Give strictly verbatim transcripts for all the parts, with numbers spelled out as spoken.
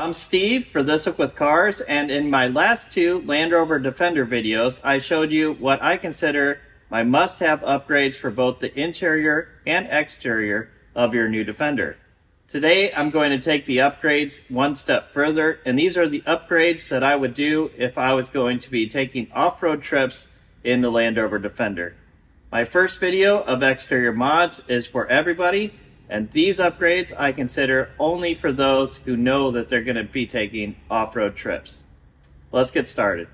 I'm Steve for This Week With Cars, and in my last two Land Rover Defender videos, I showed you what I consider my must-have upgrades for both the interior and exterior of your new Defender. Today, I'm going to take the upgrades one step further, and these are the upgrades that I would do if I was going to be taking off-road trips in the Land Rover Defender. My first video of exterior mods is for everybody, and these upgrades I consider only for those who know that they're going to be taking off-road trips. Let's get started.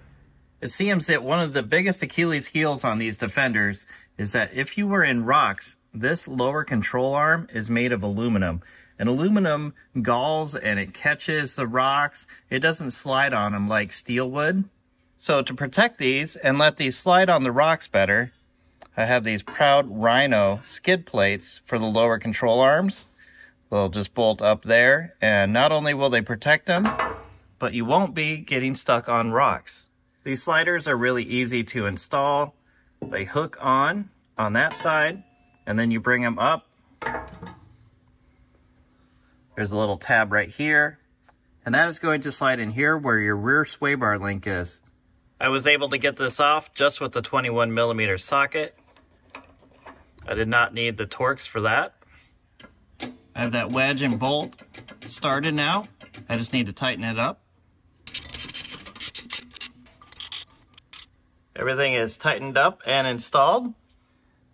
It seems that one of the biggest Achilles heels on these Defenders is that if you were in rocks, this lower control arm is made of aluminum. And aluminum galls and it catches the rocks. It doesn't slide on them like steel would. So to protect these and let these slide on the rocks better, I have these Proud Rhino skid plates for the lower control arms. They'll just bolt up there, and not only will they protect them, but you won't be getting stuck on rocks. These sliders are really easy to install. They hook on on that side, and then you bring them up. There's a little tab right here, and that is going to slide in here where your rear sway bar link is. I was able to get this off just with the twenty-one millimeter socket. I did not need the Torx for that. I have that wedge and bolt started now. I just need to tighten it up. Everything is tightened up and installed.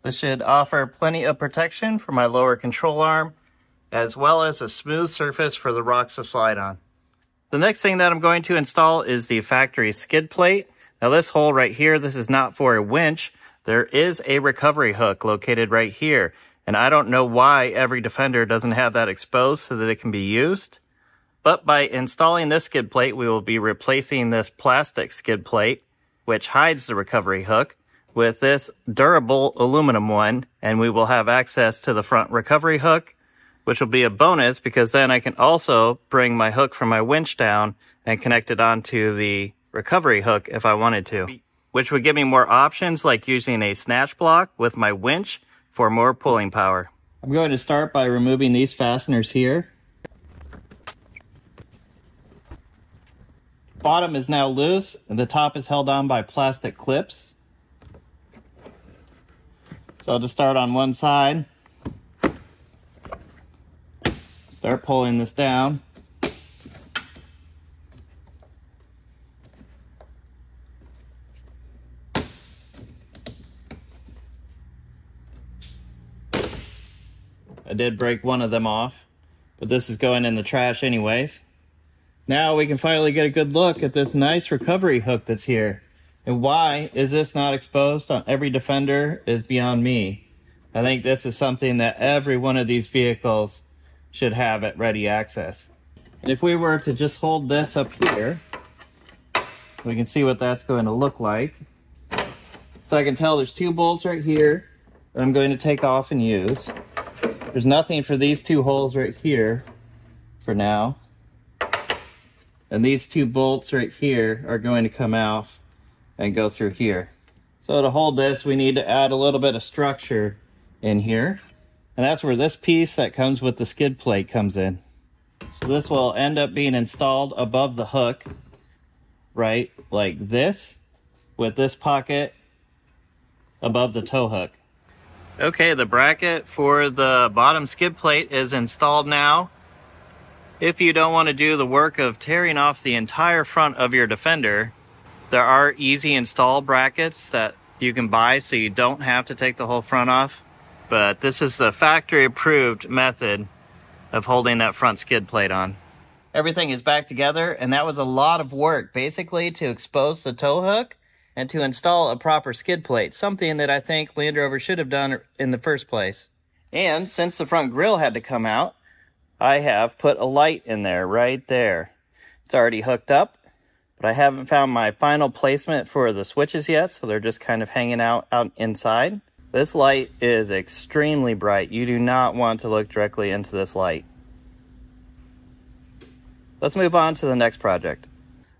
This should offer plenty of protection for my lower control arm, as well as a smooth surface for the rocks to slide on. The next thing that I'm going to install is the factory skid plate. Now this hole right here, this is not for a winch. There is a recovery hook located right here. And I don't know why every Defender doesn't have that exposed so that it can be used. But by installing this skid plate, we will be replacing this plastic skid plate, which hides the recovery hook, with this durable aluminum one. And we will have access to the front recovery hook, which will be a bonus because then I can also bring my hook from my winch down and connect it onto the recovery hook if I wanted to, which would give me more options like using a snatch block with my winch for more pulling power. I'm going to start by removing these fasteners here. Bottom is now loose and the top is held on by plastic clips. So I'll just start on one side. Start pulling this down. I did break one of them off, but this is going in the trash anyways. Now we can finally get a good look at this nice recovery hook that's here. And why is this not exposed on every Defender is beyond me. I think this is something that every one of these vehicles should have at ready access. And if we were to just hold this up here, we can see what that's going to look like. So I can tell there's two bolts right here that I'm going to take off and use. There's nothing for these two holes right here for now. And these two bolts right here are going to come out and go through here. So to hold this, we need to add a little bit of structure in here. And that's where this piece that comes with the skid plate comes in. So this will end up being installed above the hook, right? Like this, with this pocket above the tow hook. Okay, the bracket for the bottom skid plate is installed now. If you don't want to do the work of tearing off the entire front of your Defender, there are easy install brackets that you can buy so you don't have to take the whole front off. But this is the factory-approved method of holding that front skid plate on. Everything is back together, and that was a lot of work, basically, to expose the tow hook and to install a proper skid plate, something that I think Land Rover should have done in the first place. And since the front grille had to come out, I have put a light in there, right there. It's already hooked up, but I haven't found my final placement for the switches yet, so they're just kind of hanging out, out inside. This light is extremely bright. You do not want to look directly into this light. Let's move on to the next project.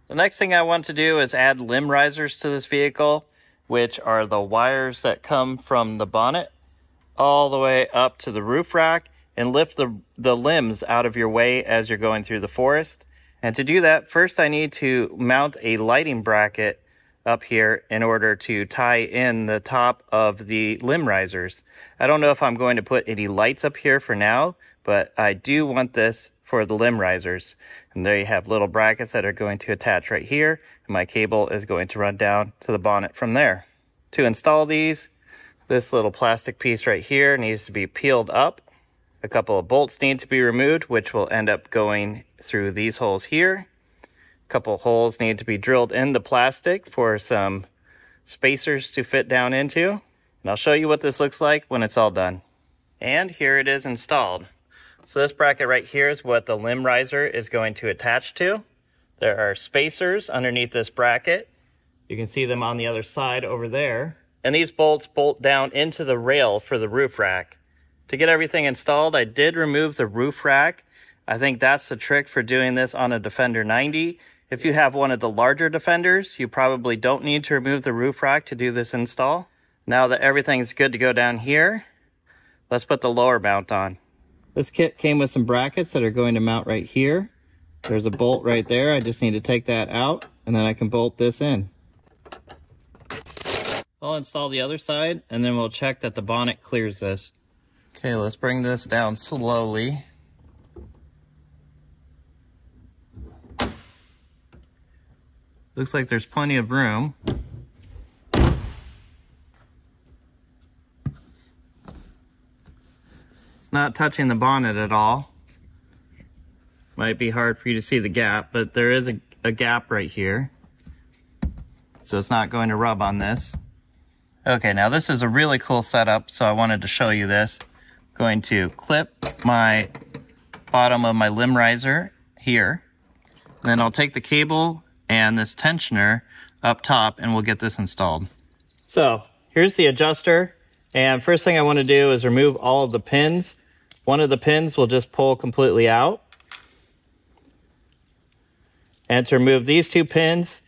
The next thing I want to do is add limb risers to this vehicle, which are the wires that come from the bonnet all the way up to the roof rack and lift the, the limbs out of your way as you're going through the forest. And to do that, first I need to mount a lighting bracket up here in order to tie in the top of the limb risers. I don't know if I'm going to put any lights up here for now, but I do want this for the limb risers. And there you have little brackets that are going to attach right here. And my cable is going to run down to the bonnet from there. To install these, this little plastic piece right here needs to be peeled up. A couple of bolts need to be removed, which will end up going through these holes here. A couple holes need to be drilled in the plastic for some spacers to fit down into. And I'll show you what this looks like when it's all done. And here it is installed. So this bracket right here is what the limb riser is going to attach to. There are spacers underneath this bracket. You can see them on the other side over there. And these bolts bolt down into the rail for the roof rack. To get everything installed, I did remove the roof rack. I think that's the trick for doing this on a Defender ninety. If you have one of the larger Defenders, you probably don't need to remove the roof rack to do this install. Now that everything's good to go down here, let's put the lower mount on. This kit came with some brackets that are going to mount right here. There's a bolt right there. I just need to take that out, and then I can bolt this in. I'll install the other side, and then we'll check that the bonnet clears this. Okay, let's bring this down slowly. Looks like there's plenty of room. It's not touching the bonnet at all. Might be hard for you to see the gap, but there is a, a gap right here. So it's not going to rub on this. Okay, now this is a really cool setup, so I wanted to show you this. Going to clip my bottom of my limb riser here. Then I'll take the cable and this tensioner up top and we'll get this installed. So here's the adjuster. And first thing I want to do is remove all of the pins. One of the pins will just pull completely out. And to remove these two pins,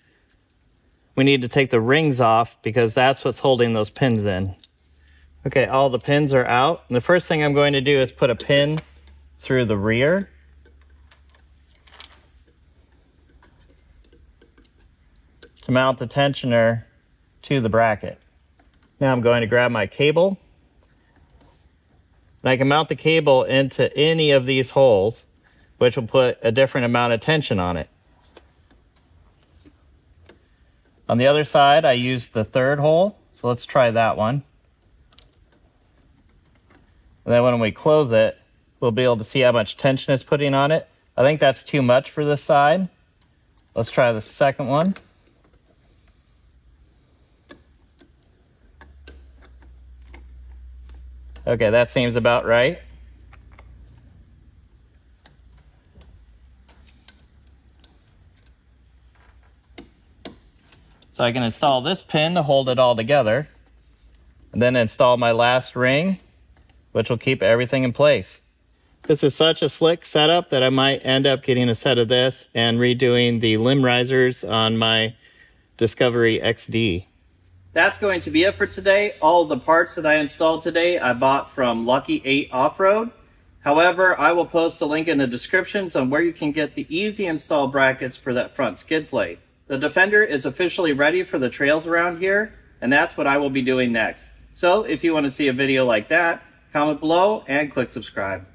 we need to take the rings off because that's what's holding those pins in. Okay, all the pins are out. And the first thing I'm going to do is put a pin through the rear. To mount the tensioner to the bracket. Now I'm going to grab my cable. And I can mount the cable into any of these holes, which will put a different amount of tension on it. On the other side, I used the third hole. So let's try that one. And then when we close it, we'll be able to see how much tension it's putting on it. I think that's too much for this side. Let's try the second one. Okay, that seems about right. So I can install this pin to hold it all together. And then install my last ring, which will keep everything in place. This is such a slick setup that I might end up getting a set of this and redoing the limb risers on my Discovery X D. That's going to be it for today. All the parts that I installed today I bought from Lucky eight Offroad. However, I will post a link in the descriptions on where you can get the easy install brackets for that front skid plate. The Defender is officially ready for the trails around here, and that's what I will be doing next. So if you want to see a video like that, comment below and click subscribe.